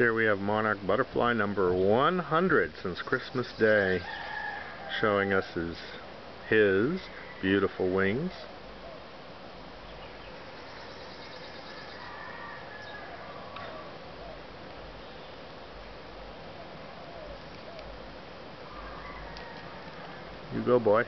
there we have monarch butterfly number 100 since Christmas Day, showing us his beautiful wings. You go, boy.